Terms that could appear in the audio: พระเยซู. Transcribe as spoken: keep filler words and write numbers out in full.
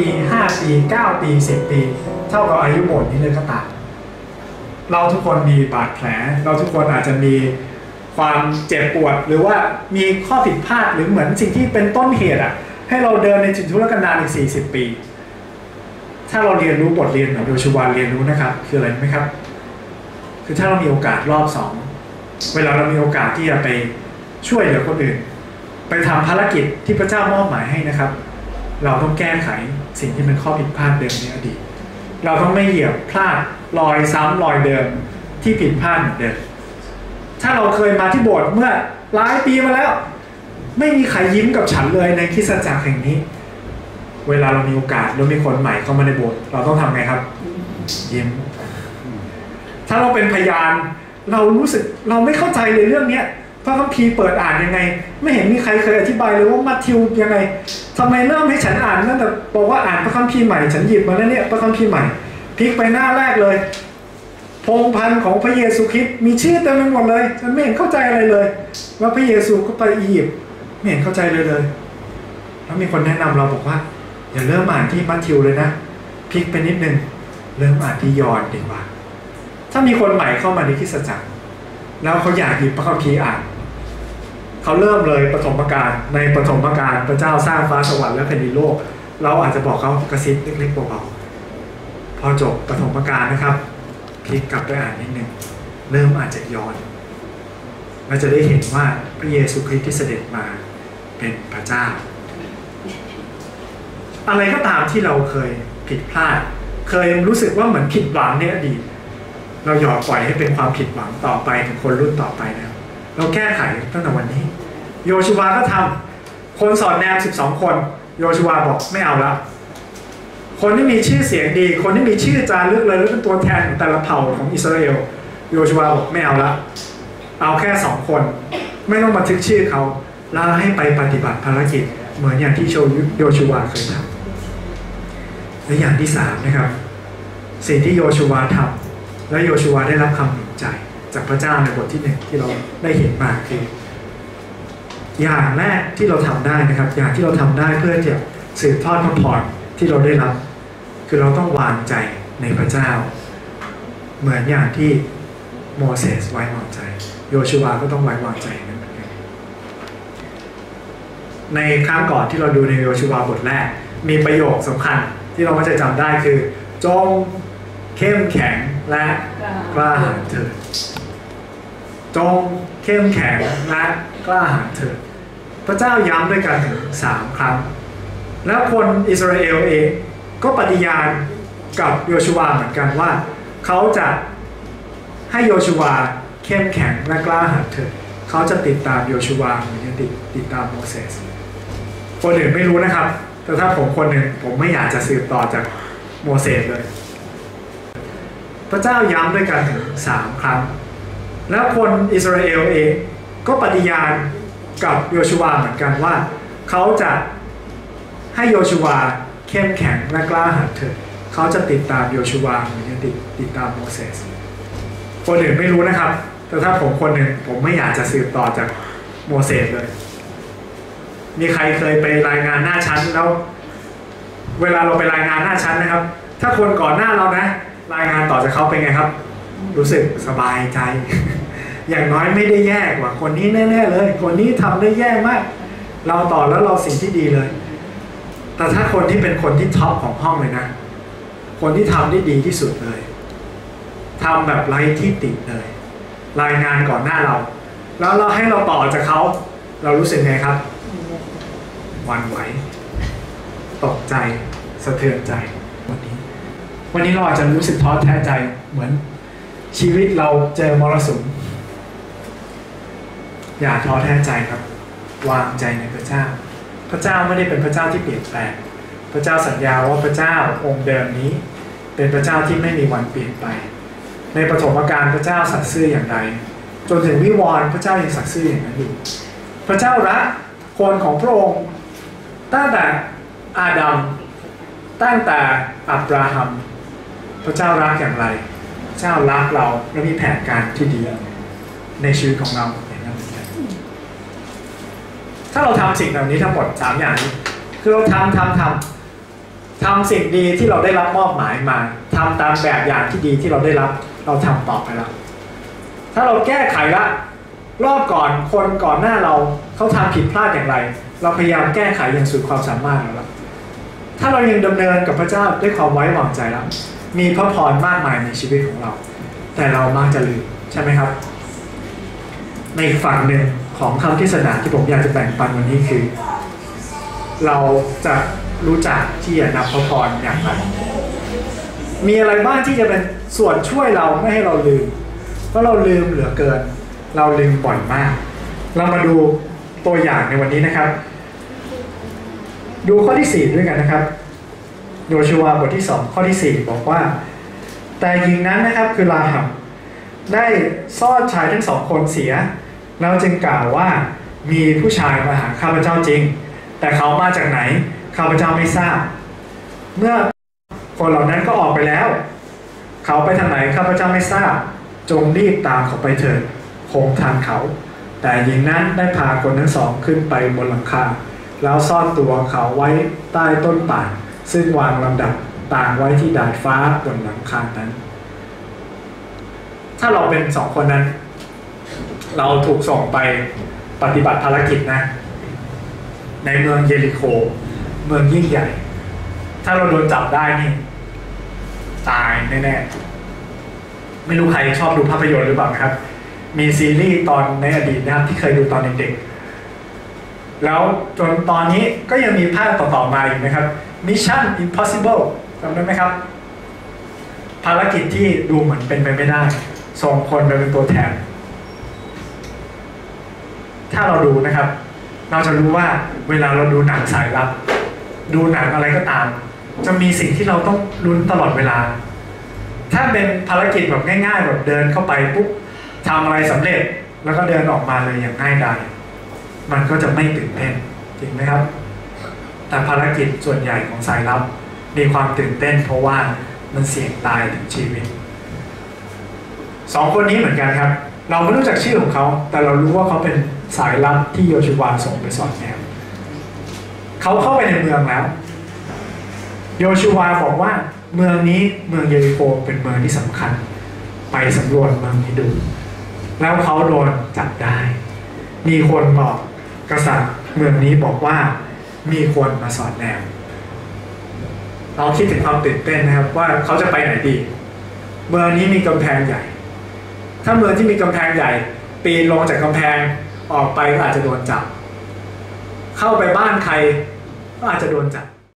ปีห้าปีเก้าปีสิบปีเท่ากับอายุหมดนี้เลยก็ตามเราทุกคนมีบาดแผลเราทุกคนอาจจะมีความเจ็บปวดหรือว่ามีข้อผิดพลาดหรือเหมือนสิ่งที่เป็นต้นเหตุอ่ะให้เราเดินในจุดทุรกันดารอีกสี่สิบปีถ้าเราเรียนรู้บทเรียนเหมือนโยชูวาเรียนรู้นะครับคืออะไรไหมครับคือถ้าเรามีโอกาสรอบสองเวลาเรามีโอกาสที่จะไปช่วยเหลือคนอื่นไปทำภารกิจที่พระเจ้ามอบหมายให้นะครับเราต้องแก้ไขสิ่งที่เป็นข้อผิดพลาดเดิมในอดีตเราต้องไม่เหยียบพลาดรอยซ้ำรอยเดิมที่ผิดพลาดเหมือนเดิมถ้าเราเคยมาที่โบสถ์เมื่อหลายปีมาแล้วไม่มีใครยิ้มกับฉันเลยในคริสตจักรแห่งนี้เวลาเรามีโอกาสเรามีคนใหม่เข้ามาในโบสถ์เราต้องทำไงครับยิ้มถ้าเราเป็นพยานเรารู้สึกเราไม่เข้าใจเลยเรื่องนี้พระคัมภีร์เปิดอ่านยังไงไม่เห็นมีใครเคยอธิบายเลยว่ามัทธิวยังไงทำไมเริ่มให้ฉันอ่านตั้งแต่บอกว่าอ่านพระคัมภีร์ใหม่ฉันหยิบมาแล้วเนี่ยพระคัมภีร์ใหม่พลิกไปหน้าแรกเลยพงศ์พันธุ์ของพระเยซูคริสต์มีชื่อเต็มไปหมดเลยฉันไม่เห็นเข้าใจอะไรเลยว่าพระเยซูก็ไปอียิปต์ไม่เห็นเข้าใจเลยเลยแล้วมีคนแนะนำเราบอกว่าอย่าเริ่มอ่านที่มัทธิวเลยนะพลิกไปนิดนึงเริ่มอ่านที่ยอห์นดีกว่าถ้ามีคนใหม่เข้ามาในคริสตจักรแล้วเขาอยากหยิบพระคัมภีร์อ่านเขาเริ่มเลยปฐมกาลในปฐมกาลพระเจ้าสร้างฟ้าสวรรค์และแผ่นดินโลกเราอาจจะบอกเขากระซิบเล็กๆเบาๆพอจบปฐมกาลนะครับพลิกกลับไปอ่านนิดนึงเริ่มอ่านจากยอห์นเราจะได้เห็นว่าพระเยซูคริสต์ที่เสด็จมาเป็นพระเจ้าอะไรก็ตามที่เราเคยผิดพลาดเคยรู้สึกว่าเหมือนผิดหวังในอดีตเราอย่าปล่อยให้เป็นความผิดหวังต่อไปถึงคนรุ่นต่อไปนะเราแก้ไขตั้งแต่วันนี้โยชูวาก็ทำคนสอนแนมสิบสองคนโยชูวาบอกไม่เอาละคนที่มีชื่อเสียงดีคนที่มีชื่อจารึกเลยหรือเป็นตัวแทนของแต่ละเผ่าของอิสราเอลโยชูวาบอกไม่เอาละเอาแค่สองคนไม่ต้องบันทึกชื่อเขาแล้วให้ไปปฏิบัติภารกิจเหมือนอย่างที่โยชูวาเคยทำและอย่างที่สามนะครับสิ่งที่โยชูวาทำและโยชูวาได้รับคำหนุนใจจากพระเจ้าในบทที่หนึ่งที่เราได้เห็นมาคืออย่างแรกที่เราทำได้นะครับอย่างที่เราทำได้เพื่อจะสืบทอดพระพรที่เราได้รับคือเราต้องวางใจในพระเจ้าเหมือนอย่างที่โมเสสไว้วางใจโยชูวาก็ต้องไว้วางใจนั่นเหมือนกันในครั้งก่อนที่เราดูในโยชูวาบทแรกมีประโยคสำคัญที่เราก็จะจำได้คือจงเข้มแข็งและกล้าหาญเถิดจงเข้มแข็งและกล้าหาญเถิดพระเจ้าย้ำด้วยกันถึงสามครั้งแล้วคนอิสราเอลเองก็ปฏิญาณกับโยชูวาเหมือนกันว่าเขาจะให้โยชูวาเข้มแข็งและกล้าหาญเถิดเขาจะติดตามโยชูวาเหมือนที่ติดตามโมเสสคนอื่นไม่รู้นะครับแต่ถ้าผมคนหนึ่งผมไม่อยากจะสืบต่อจากโมเสสเลยพระเจ้าย้ำด้วยกันถึงสามครั้งแล้วคนอิสราเอลเองก็ปฏิญาณกับโยชูวาเหมือนกันว่าเขาจะให้โยชูวาเข้มแข็งและกล้าหาญเถิดเขาจะติดตามโยชูวาเหมือนที่ติดติดตามโมเสสคนอื่นไม่รู้นะครับแต่ถ้าผมคนหนึ่งผมไม่อยากจะสืบต่อจากโมเสสเลยมีใครเคยไปรายงานหน้าชั้นแล้วเวลาเราไปรายงานหน้าชั้นนะครับถ้าคนก่อนหน้าเรานะรายงานต่อจากเขาเป็นไงครับรู้สึกสบายใจอย่างน้อยไม่ได้แย่กว่าคนนี้แน่ๆเลยคนนี้ทำได้แย่มากเราต่อแล้วเราสิ่งที่ดีเลยแต่ถ้าคนที่เป็นคนที่ท็อปของห้องเลยนะคนที่ทำได้ดีที่สุดเลยทำแบบไร้ที่ติเลยรายงานก่อนหน้าเราแล้วเราให้เราต่อจากเขาเรารู้สึกไงครับหวั่นไหวตกใจสะเทือนใจวันนี้วันนี้เราอาจจะรู้สึกท้อแท้ใจเหมือนชีวิตเราเจอมรสุมอย่าท้อแท้ใจครับวางใจในพระเจ้าพระเจ้าไม่ได้เป็นพระเจ้าที่เปลี่ยนแปลงพระเจ้าสัญญาว่าพระเจ้าองค์เดิมนี้เป็นพระเจ้าที่ไม่มีวันเปลี่ยนไปในปฐมกาลพระเจ้าสัตย์ซื่ออย่างไรจนถึงวิวรณ์พระเจ้ายังสัตย์ซื่ออย่างนั้นอยู่พระเจ้ารักคนของพระองค์ตั้งแต่อาดัมตั้งแต่อับราฮัมพระเจ้ารักอย่างไรพระเจ้ารักเราและมีแผนการที่ดีในชีวิตของเราถ้าเราทำสิ่งเหล่านี้ทั้งหมดสามอย่างนี้คือเราทำทำทำ ทำสิ่งดีที่เราได้รับมอบหมายมาทำตามแบบอย่างที่ดีที่เราได้รับเราทำต่อไปแล้วถ้าเราแก้ไขละรอบก่อนคนก่อนหน้าเราเขาทำผิดพลาดอย่างไรเราพยายามแก้ไขอย่างสุดความสามารถแล้วถ้าเรายังดำเนินกับพระเจ้าด้วยความไว้วางใจแล้วมีพระพรมากมายในชีวิตของเราแต่เรามักจะลืมใช่ไหมครับในฝั่งหนึ่งของคำเทศนาที่ผมอยากจะแบ่งปันวันนี้คือเราจะรู้จักที่จะนำพระพรอย่างไรมีอะไรบ้างที่จะเป็นส่วนช่วยเราไม่ให้เราลืมเพราะเราลืมเหลือเกินเราลืมบ่อยมากเรามาดูตัวอย่างในวันนี้นะครับดูข้อที่สี่ด้วยกันนะครับโยชูวาบทที่สองข้อที่สี่บอกว่าแต่หญิงนั้นนะครับคือราฮับได้ซ่อนชายทั้งสองคนเสียแล้วจึงกล่าวว่ามีผู้ชายมาหาข้าพเจ้าจริงแต่เขามาจากไหนข้าพเจ้าไม่ทราบเมื่อคนเหล่านั้นก็ออกไปแล้วเขาไปทางไหนข้าพเจ้าไม่ทราบจงรีบตามเขาไปเถิดคงทางเขาแต่หญิงนั้นได้พาคนทั้งสองขึ้นไปบนหลังคาแล้วซ่อนตัวเขาไว้ใต้ต้นป่านซึ่งวางลำดับต่างไว้ที่ดาดฟ้าบนหลังคานั้นถ้าเราเป็นสองคนนั้นเราถูกส่งไปปฏิบัติภารกิจนะในเมืองเยริโคเมืองยิ่งใหญ่ถ้าเราโดนจับได้นี่ตายแน่ๆไม่รู้ใครชอบดูภาพยนตร์หรือเปล่าครับมีซีรีส์ตอนในอดีตนะครับที่เคยดูตอนเด็กๆแล้วจนตอนนี้ก็ยังมีภาคต่อๆมาอีกนะครับMission Impossible จำได้ไหมครับภารกิจที่ดูเหมือนเป็นไปไม่ได้ส่งคนไปเป็นตัวแทนถ้าเราดูนะครับเราจะรู้ว่าเวลาเราดูหนังสายลับดูหนังอะไรก็ตามจะมีสิ่งที่เราต้องลุ้นตลอดเวลาถ้าเป็นภารกิจแบบง่ายๆแบบเดินเข้าไปปุ๊บทำอะไรสำเร็จแล้วก็เดินออกมาเลยอย่างง่ายดายมันก็จะไม่ตื่นเต้นจริงไหมครับแต่ภารกิจส่วนใหญ่ของสายลับมีความตื่นเต้นเพราะว่ามันเสี่ยงตายถึงชีวิตสองคนนี้เหมือนกันครับเราไม่รู้จักชื่อของเขาแต่เรารู้ว่าเขาเป็นสายลับที่โยชูวาส่งไปสอดแนมเขาเข้าไปในเมืองแล้วโยชูวาบอกว่าเมืองนี้เมืองเยริโคเป็นเมืองที่สำคัญไปสำรวจเมืองนี้ดูแล้วเขาโดนจับได้มีคนบอกกษัตริย์เมืองนี้บอกว่ามีคนมาสอดแนมเราคิดถึงความตื่นเต้นนะครับว่าเขาจะไปไหนดีเมืองนี้มีกำแพงใหญ่ถ้าเมืองที่มีกำแพงใหญ่ปีนลงจากกำแพงออกไปก็อาจจะโดนจับเข้าไปบ้านใครก็อาจจะโดนจับ